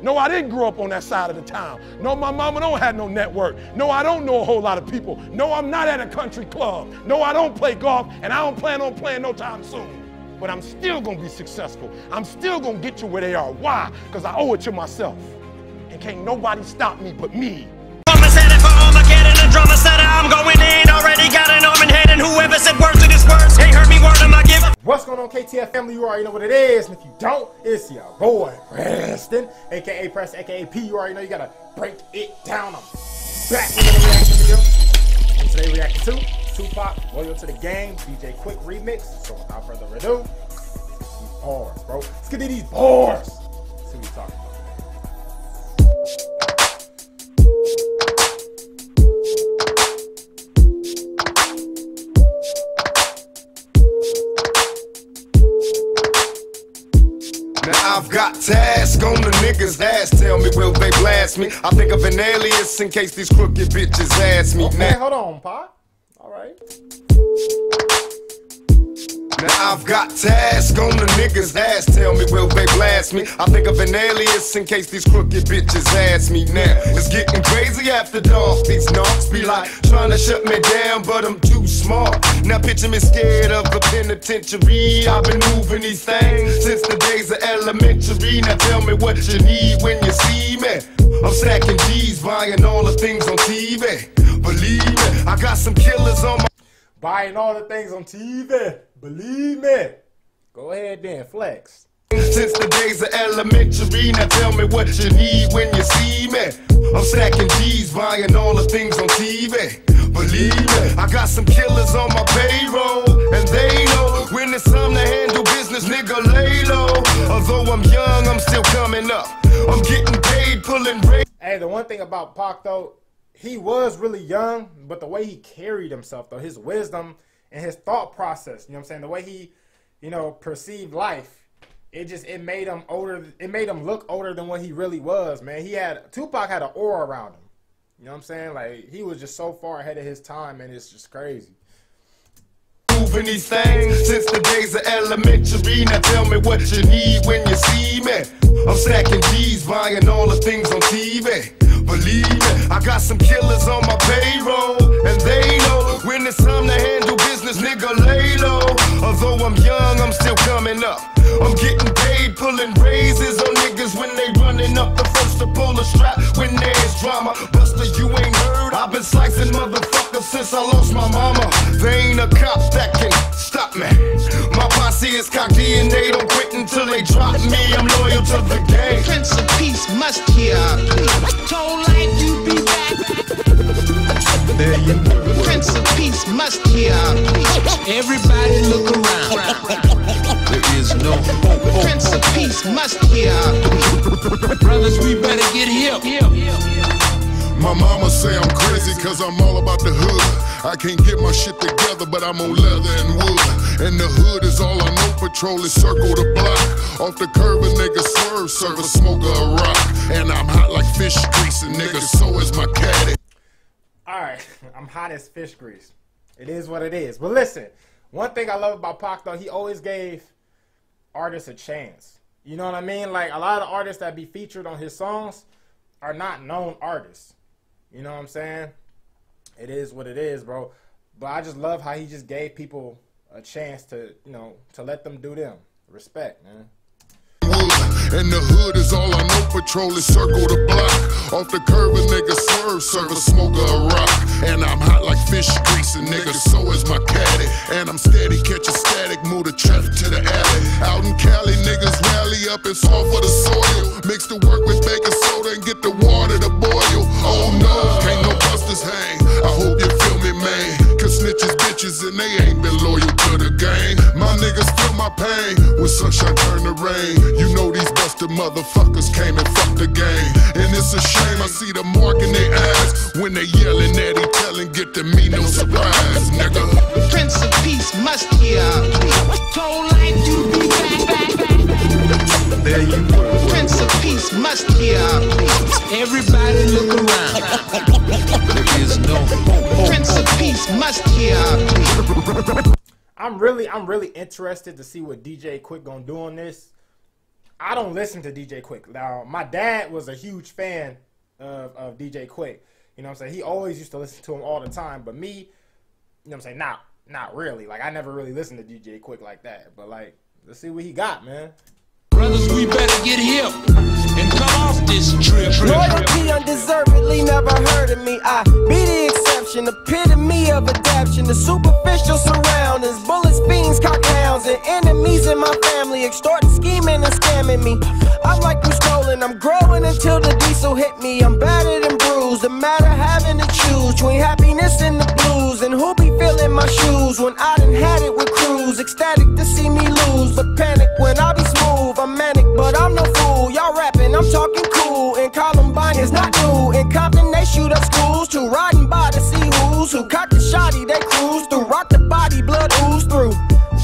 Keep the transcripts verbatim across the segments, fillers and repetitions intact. No, I didn't grow up on that side of the town. No, my mama don't have no network. No, I don't know a whole lot of people. No, I'm not at a country club. No, I don't play golf, and I don't plan on playing no time soon. But I'm still gonna be successful. I'm still gonna get you where they are. Why? Because I owe it to myself. And can't nobody stop me but me. Drummer said it for Armageddon, the drummer said I'm going in. Already got an arm and head, and whoever said words to this words ain't heard me word of my gift. What's going on, K T F family? You already know what it is. And if you don't, it's your boy, Preston, aka Press, aka P. You already know you gotta break it down. I'm back with a reaction video. And today, reacting to Tupac, Loyal to the Game, D J Quik remix. So without further ado, these bars, bro. Let's get to these bars. Let's see what we're talking about. I've got tasks on the niggas' ass. Tell me, will they blast me? I think of an alias in case these crooked bitches ask me. Okay, now, hold on, Pop. All right. Now I've got tasks on the niggas' ass. Tell me, will they blast me? I think of an alias in case these crooked bitches ask me. Now it's getting crazy after dark. These narcs be like trying to shut me down, but I'm too smart. Now picture me scared of a penitentiary. I've been moving these things since the days of elementary. Now tell me what you need when you see me. I'm stacking G's, buying all the things on T V. Believe me, I got some killers on my... Buying all the things on T V. Believe me. Go ahead then, flex. Since the days of elementary, now tell me what you need when you see me. I'm stacking G's, buying all the things on T V. Believe me, I got some killers on my payroll, and they know when it's time to handle business, nigga, lay low. Although I'm young, I'm still coming up. I'm getting paid, pulling rape. Hey, the one thing about Pac, though, he was really young, but the way he carried himself, though, his wisdom and his thought process, you know what I'm saying, the way he, you know, perceived life, it just, it made him older, it made him look older than what he really was, man. He had, Tupac had an aura around him. You know what I'm saying? Like, he was just so far ahead of his time, and it's just crazy. Moving these things since the days of elementary. Now tell me what you need when you see me. I'm stacking G's, buying all the things on T V. Believe me, I got some killers on my payroll, and they know when it's time to handle business, nigga, lay low. Although I'm young, I'm still coming up. I'm getting paid, pulling raises on niggas when they running up the first to pull the strap when there's drama. Buster, you ain't heard. I've been slicing motherfuckers since I lost my mama. There ain't a cop that can stop me. My posse is cocky and they don't quit until they drop me. I'm loyal to the game. Prince of Peace must hear our plea. Told like you be back. There you go. Prince of Peace must hear our plea. Everybody look around. There is no hope. Oh, Prince of Peace must hear our plea. Brothers, we better get hip. My mama say I'm crazy cause I'm all about the hood. I can't get my shit together but I'm on leather and wood. And the hood is all I know, patrol is circle the block. Off the curb a nigga swerve, serve a smoker a rock. And I'm hot like fish grease and nigga so is my caddy. Alright, I'm hot as fish grease. It is what it is. But listen, one thing I love about Pac though, he always gave artists a chance. You know what I mean? Like a lot of artists that be featured on his songs are not known artists. You know what I'm saying? It is what it is, bro. But I just love how he just gave people a chance to, you know, to let them do them. Respect, man. And the hood is all I know, patrol is circle the block. Off the curb a nigga swerve, serve a smoker a rock. And I'm hot like fish grease and nigga, so is my caddy. And I'm steady, catch a static, move the traffic to the alley. Out in Cali, niggas rally up and soil for the soil. Mix the work with baking soda and get the water to boil. Oh no, can't no busters hang, I hope you feel me, man. Cause snitches bitches and they ain't been loyal to the game. My niggas feel my pain, when sunshine turn to rain. You know these the motherfuckers came and fucked the game. And it's a shame I see the mark in their eyes when they yelling at each telling get to me no surprise, nigga. Prince of Peace must hear our plea. Told like you be back, back, back. There you go. Prince of Peace must hear our plea. Everybody look around. There is no hope. Prince of Peace must hear our plea. I'm really, I'm really interested to see what D J Quik gonna do on this. I don't listen to D J Quik. Now, my dad was a huge fan of, of D J Quik. You know what I'm saying? He always used to listen to him all the time. But me, you know what I'm saying? Not, not really. Like, I never really listened to D J Quik like that. But, like, let's see what he got, man. Brothers, we better get hip and come off this trip. Loyalty undeservedly never heard of me. I be the exception, epitome of adaption. The superficial surroundings, bullets, fiends, cockhounds, and enemies in my family extorting, scheming, and scamming me. I'm like you stolen, I'm growing until the diesel hit me. I'm battered and bruised, the matter having to choose between happiness and the blues. And who be filling my shoes when I done had it with crews? Ecstatic to see me lose, but panic when I be smooth. I'm manic, but I'm no fool. Y'all rapping, I'm talking cool. And Columbine is not new. In Compton, they shoot up schools. To riding by to see who's who caught the shotty. They cruise through, rock the body, blood ooze through.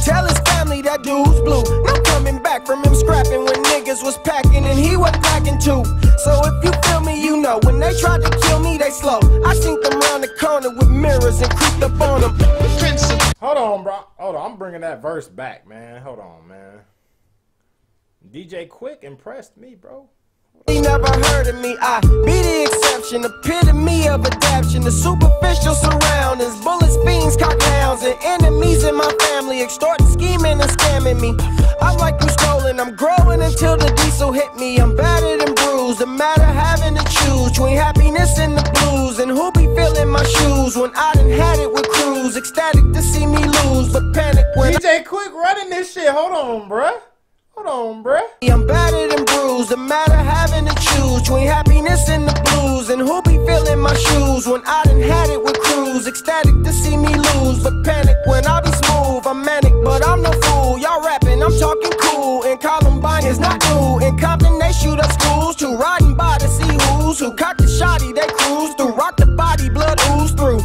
Tell his family that dude's blue. No coming back from him scrapping when niggas was packing and he was packing too. So if you feel me, you know when they tried to kill me, they slow. I sink them round the corner with mirrors and creeped up on them. Hold on, bro. Hold on. I'm bringing that verse back, man. Hold on, man. D J Quik impressed me, bro. He never heard of me. I be the exception, epitome of adaption. The superficial surroundings, bullets, fiends, cockhounds, and enemies in my family extorting, scheming, and scamming me. I'm like you stolen, I'm growing until the diesel hit me. I'm battered and bruised, the matter having to choose between happiness and the blues. And who be filling my shoes when I done had it with crews? Ecstatic to see me lose, but panic when D J Quik running this shit. Hold on, bruh. Hold on, bruh. I'm battered and bruised, the matter having to choose between happiness and the blues. And who be filling my shoes when I done had it with crews? Ecstatic to see me lose, but panic when I be smooth. I'm manic, but I'm no fool. Y'all rapping, I'm talking cool. And Columbine is not new. In Compton, they shoot up schools. To riding by to see who's who caught the shotty. They cruise through, rock the body, blood ooze through.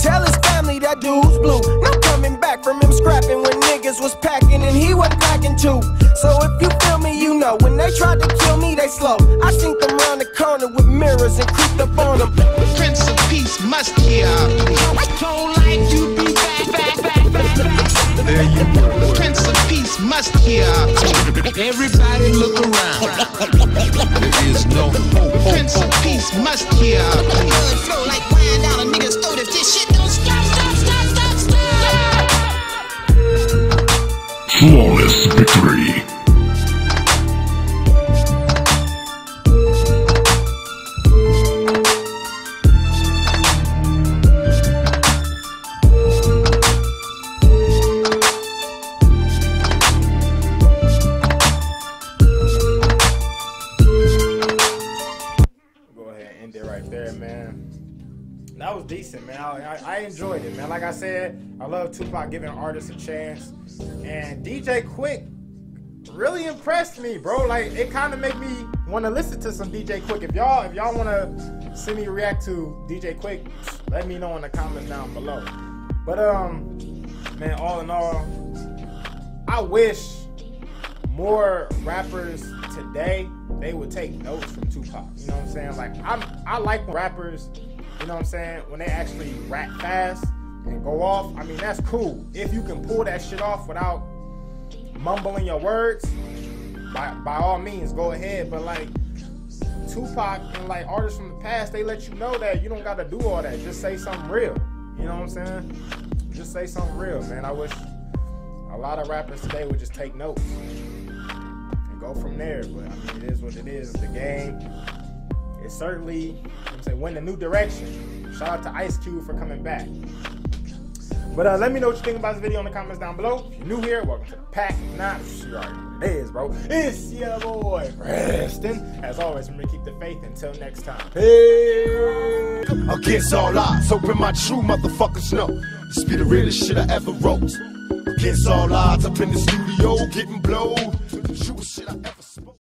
Tell his family that dude's blue. No coming back from him scrapping when niggas was packing and he was packing too. So if you feel me, you know when they tried to kill me, they slow. I sink them round the corner with mirrors and creeped up on them. Prince of Peace must hear. Told like you be back, back, back, back, back. There you go. Prince of Peace must hear. Everybody look around. There is no hope. Prince of Peace must hear. Flow like wine down a nigga's throat if this shit don't stop, stop, stop, stop, stop. Flawless victory. That was decent, man. I, I enjoyed it, man. Like I said, I love Tupac giving artists a chance. And D J Quik really impressed me, bro. Like, it kind of made me want to listen to some D J Quik. If y'all if y'all want to see me react to D J Quik, let me know in the comments down below. But, um, man, all in all, I wish more rappers today, they would take notes from Tupac. You know what I'm saying? Like, I'm, I like rappers... You know what I'm saying? When they actually rap fast and go off, I mean, that's cool. If you can pull that shit off without mumbling your words, by, by all means, go ahead. But, like, Tupac and, like, artists from the past, they let you know that you don't got to do all that. Just say something real. You know what I'm saying? Just say something real, man. I wish a lot of rappers today would just take notes and go from there. But, I mean, it is what it is. It's the game. It certainly, I'm saying, went a new direction. Shout out to Ice Cube for coming back. But uh, let me know what you think about this video in the comments down below. If you're new here, welcome to the pack. Nah, you already know what it is, bro. It's your boy, Preston. As always, remember to keep the faith. Until next time. Hey. Against all odds, hoping my true motherfuckers know this be the realest shit I ever wrote. Against all odds, up in the studio, getting blowed. The truest shit I ever